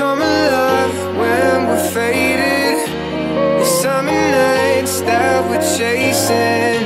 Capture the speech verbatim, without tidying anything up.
come alive when we're faded. The summer nights that we're chasing.